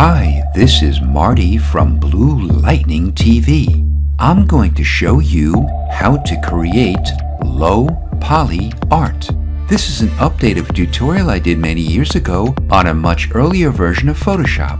Hi, this is Marty from Blue Lightning TV. I'm going to show you how to create low poly art. This is an update of a tutorial I did many years ago on a much earlier version of Photoshop.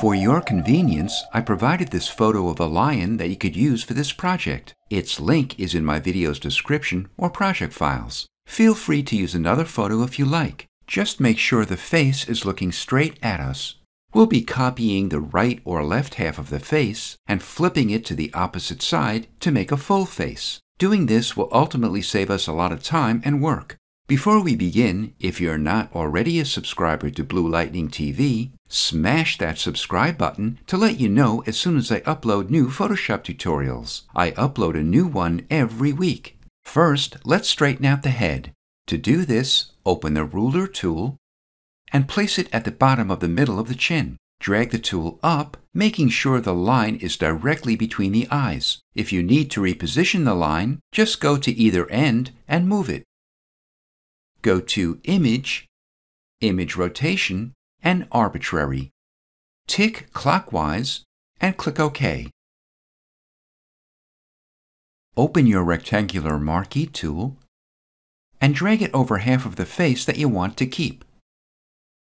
For your convenience, I provided this photo of a lion that you could use for this project. Its link is in my video's description or project files. Feel free to use another photo if you like. Just make sure the face is looking straight at us. We'll be copying the right or left half of the face and flipping it to the opposite side to make a full face. Doing this will ultimately save us a lot of time and work. Before we begin, if you're not already a subscriber to Blue Lightning TV, smash that subscribe button to let you know as soon as I upload new Photoshop tutorials. I upload a new one every week. First, let's straighten out the head. To do this, open the ruler tool and place it at the bottom of the middle of the chin. Drag the tool up, making sure the line is directly between the eyes. If you need to reposition the line, just go to either end and move it. Go to Image, Image Rotation, and Arbitrary. Tick clockwise and click OK. Open your rectangular marquee tool and drag it over half of the face that you want to keep.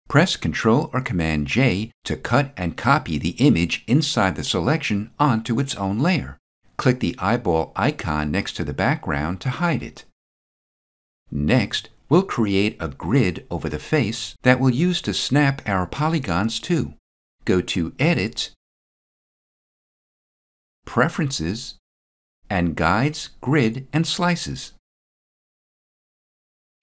Press Ctrl or Command J to cut and copy the image inside the selection onto its own layer. Click the eyeball icon next to the background to hide it. Next, we'll create a grid over the face that we'll use to snap our polygons to. Go to Edit, Preferences, and Guides, Grid, and Slices.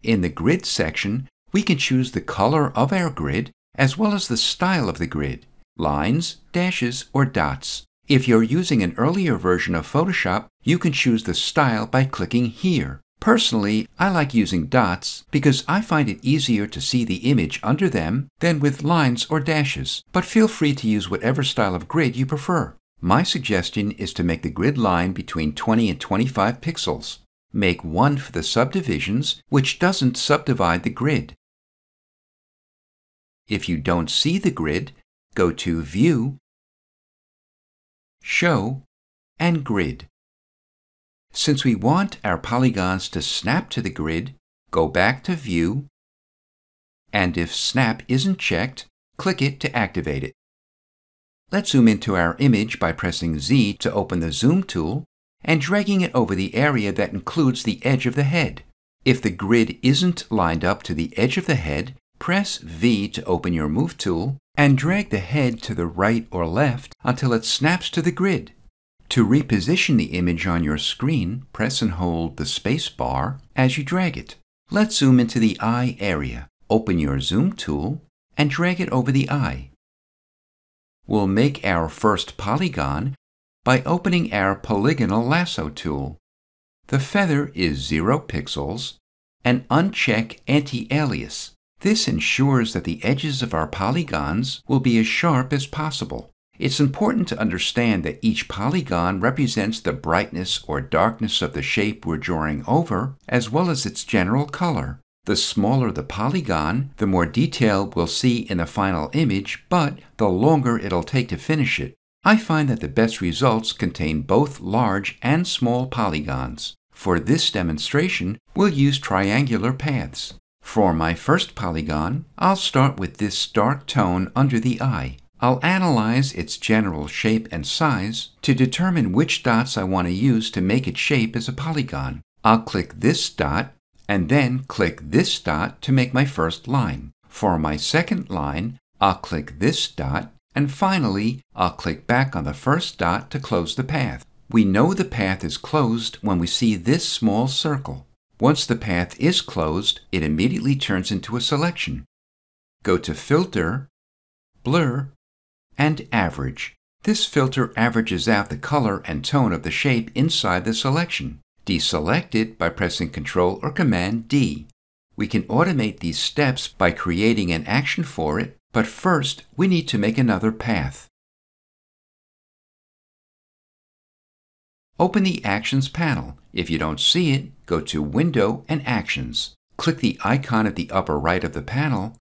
In the Grid section, we can choose the color of our grid as well as the style of the grid, lines, dashes, or dots. If you're using an earlier version of Photoshop, you can choose the style by clicking here. Personally, I like using dots because I find it easier to see the image under them than with lines or dashes, but feel free to use whatever style of grid you prefer. My suggestion is to make the grid line between 20 and 25 pixels. Make one for the subdivisions, which doesn't subdivide the grid. If you don't see the grid, go to View, Show, and Grid. Since we want our polygons to snap to the grid, go back to View, and if Snap isn't checked, click it to activate it. Let's zoom into our image by pressing Z to open the Zoom tool and dragging it over the area that includes the edge of the head. If the grid isn't lined up to the edge of the head, press V to open your Move tool and drag the head to the right or left until it snaps to the grid. To reposition the image on your screen, press and hold the space bar as you drag it. Let's zoom into the eye area. Open your Zoom tool and drag it over the eye. We'll make our first polygon by opening our Polygonal Lasso tool. The feather is 0 pixels, and uncheck Anti-Alias. This ensures that the edges of our polygons will be as sharp as possible. It's important to understand that each polygon represents the brightness or darkness of the shape we're drawing over, as well as its general color. The smaller the polygon, the more detail we'll see in the final image, but the longer it'll take to finish it. I find that the best results contain both large and small polygons. For this demonstration, we'll use triangular paths. For my first polygon, I'll start with this dark tone under the eye. I'll analyze its general shape and size to determine which dots I want to use to make its shape as a polygon. I'll click this dot and then click this dot to make my first line. For my second line, I'll click this dot. And finally, I'll click back on the first dot to close the path. We know the path is closed when we see this small circle. Once the path is closed, it immediately turns into a selection. Go to Filter, Blur, and Average. This filter averages out the color and tone of the shape inside the selection. Deselect it by pressing Ctrl or Command D. We can automate these steps by creating an action for it, but first, we need to make another path. Open the Actions panel. If you don't see it, go to Window and Actions. Click the icon at the upper right of the panel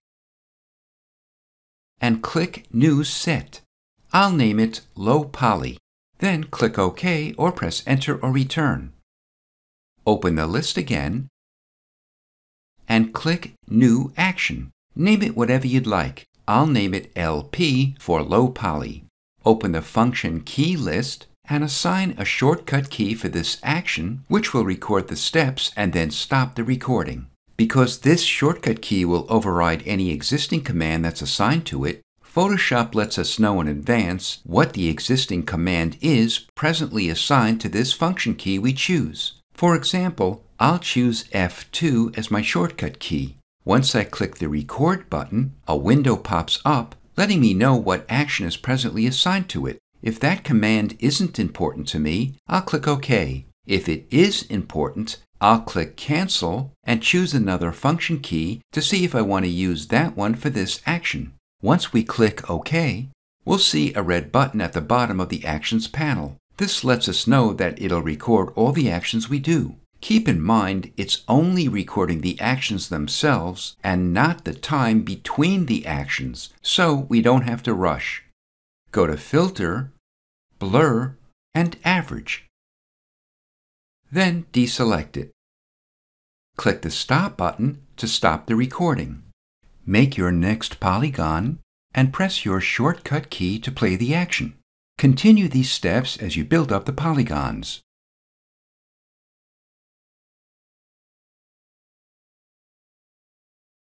and click New Set. I'll name it Low Poly, then click OK or press Enter or Return. Open the list again and click New Action. Name it whatever you'd like. I'll name it LP for Low Poly. Open the Function Key list and assign a shortcut key for this action, which will record the steps and then stop the recording. Because this shortcut key will override any existing command that's assigned to it, Photoshop lets us know in advance what the existing command is presently assigned to this function key we choose. For example, I'll choose F2 as my shortcut key. Once I click the Record button, a window pops up, letting me know what action is presently assigned to it. If that command isn't important to me, I'll click OK. If it is important, I'll click Cancel and choose another function key to see if I want to use that one for this action. Once we click OK, we'll see a red button at the bottom of the Actions panel. This lets us know that it'll record all the actions we do. Keep in mind, it's only recording the actions themselves and not the time between the actions, so we don't have to rush. Go to Filter, Blur, and Average. Then deselect it. Click the Stop button to stop the recording. Make your next polygon and press your shortcut key to play the action. Continue these steps as you build up the polygons.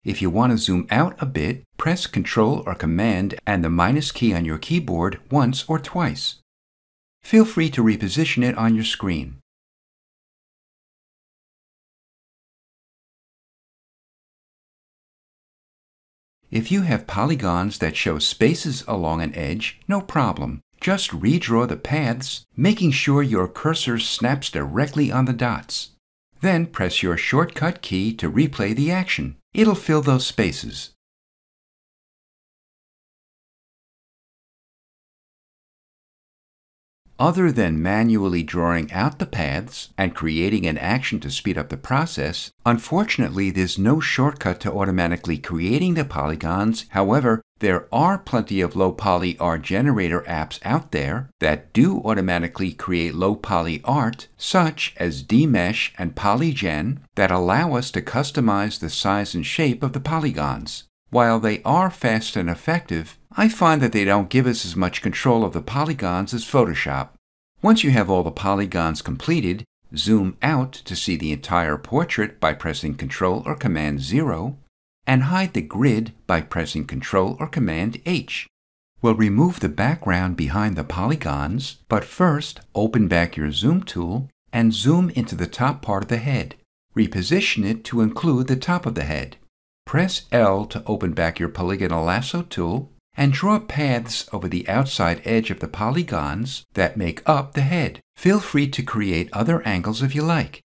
If you want to zoom out a bit, press Ctrl or Command and the minus key on your keyboard once or twice. Feel free to reposition it on your screen. If you have polygons that show spaces along an edge, no problem. Just redraw the paths, making sure your cursor snaps directly on the dots. Then press your shortcut key to replay the action. It'll fill those spaces. Other than manually drawing out the paths and creating an action to speed up the process, unfortunately there's no shortcut to automatically creating the polygons. However, there are plenty of low-poly art generator apps out there that do automatically create low-poly art, such as DMesh and PolyGen, that allow us to customize the size and shape of the polygons. While they are fast and effective, I find that they don't give us as much control of the polygons as Photoshop. Once you have all the polygons completed, zoom out to see the entire portrait by pressing Ctrl or Command 0, and hide the grid by pressing Ctrl or Command H. We'll remove the background behind the polygons, but first open back your Zoom tool and zoom into the top part of the head. Reposition it to include the top of the head. Press L to open back your Polygonal Lasso tool, and draw paths over the outside edge of the polygons that make up the head. Feel free to create other angles if you like.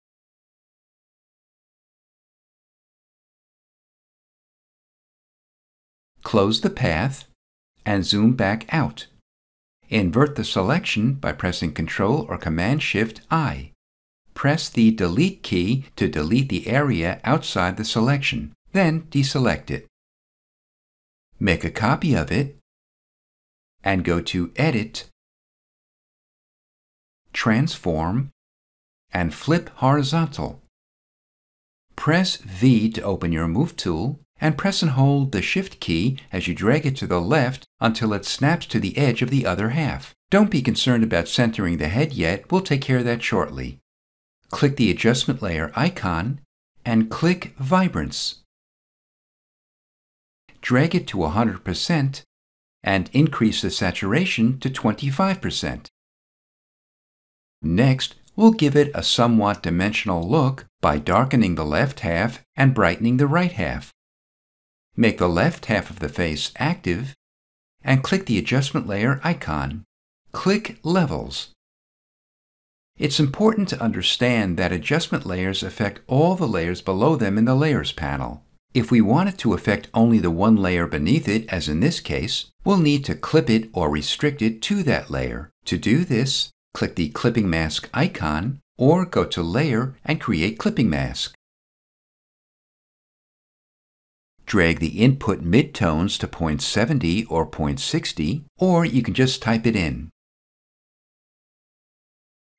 Close the path and zoom back out. Invert the selection by pressing Ctrl or Command-Shift-I. Press the Delete key to delete the area outside the selection, then deselect it. Make a copy of it and go to Edit, Transform, and Flip Horizontal. Press V to open your Move tool and press and hold the Shift key as you drag it to the left until it snaps to the edge of the other half. Don't be concerned about centering the head yet, we'll take care of that shortly. Click the Adjustment Layer icon and click Vibrance. Drag it to 100% and increase the saturation to 25%. Next, we'll give it a somewhat dimensional look by darkening the left half and brightening the right half. Make the left half of the face active and click the Adjustment Layer icon. Click Levels. It's important to understand that adjustment layers affect all the layers below them in the Layers panel. If we want it to affect only the one layer beneath it, as in this case, we'll need to clip it or restrict it to that layer. To do this, click the clipping mask icon or go to Layer and create clipping mask. Drag the input midtones to 0.70 or 0.60, or you can just type it in.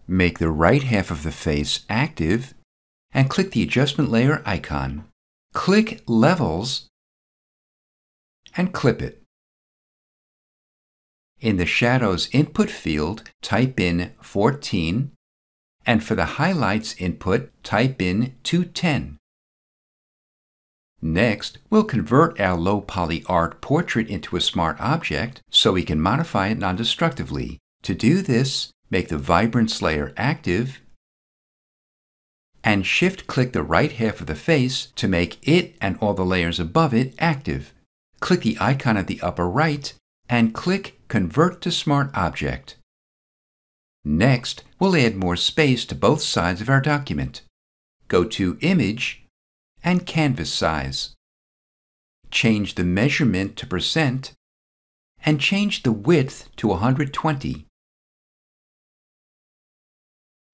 Make the right half of the face active and click the adjustment layer icon. Click Levels and clip it. In the Shadows input field, type in 14, and for the Highlights input, type in 210. Next, we'll convert our low poly art portrait into a smart object so we can modify it non-destructively. To do this, make the Vibrance layer active and shift-click the right half of the face to make it and all the layers above it active. Click the icon at the upper right and click Convert to Smart Object. Next, we'll add more space to both sides of our document. Go to Image and Canvas Size. Change the measurement to percent and change the width to 120.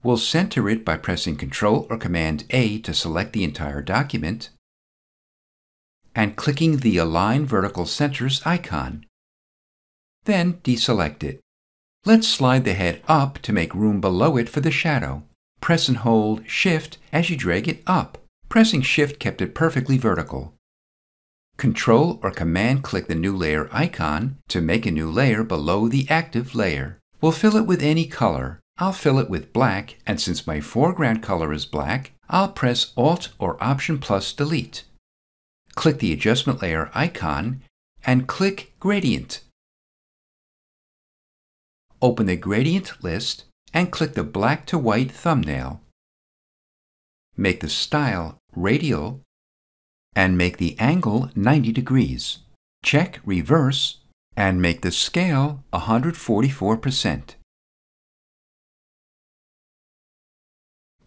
We'll center it by pressing Ctrl or Command A to select the entire document and clicking the Align Vertical Centers icon. Then deselect it. Let's slide the head up to make room below it for the shadow. Press and hold Shift as you drag it up. Pressing Shift kept it perfectly vertical. Ctrl or Command click the new layer icon to make a new layer below the active layer. We'll fill it with any color. I'll fill it with black, and since my foreground color is black, I'll press Alt or Option plus Delete. Click the adjustment layer icon and click Gradient. Open the gradient list and click the black to white thumbnail. Make the style radial and make the angle 90 degrees. Check Reverse and make the scale 144%.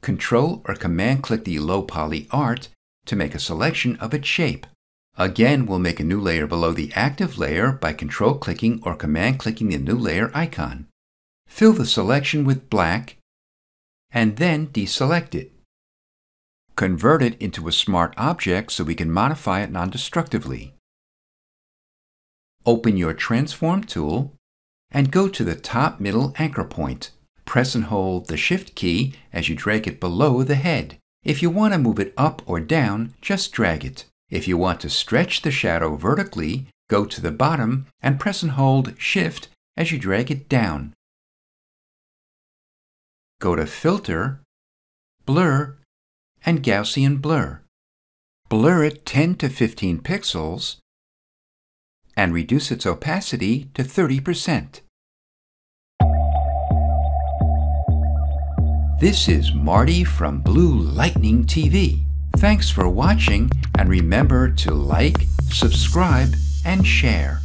Control or Command click the low poly art to make a selection of its shape. Again, we'll make a new layer below the active layer by Control clicking or Command clicking the new layer icon. Fill the selection with black and then deselect it. Convert it into a smart object so we can modify it non-destructively. Open your Transform tool and go to the top middle anchor point. Press and hold the Shift key as you drag it below the head. If you want to move it up or down, just drag it. If you want to stretch the shadow vertically, go to the bottom and press and hold Shift as you drag it down. Go to Filter, Blur, and Gaussian Blur. Blur it 10 to 15 pixels and reduce its opacity to 30%. This is Marty from Blue Lightning TV. Thanks for watching, and remember to like, subscribe, and share.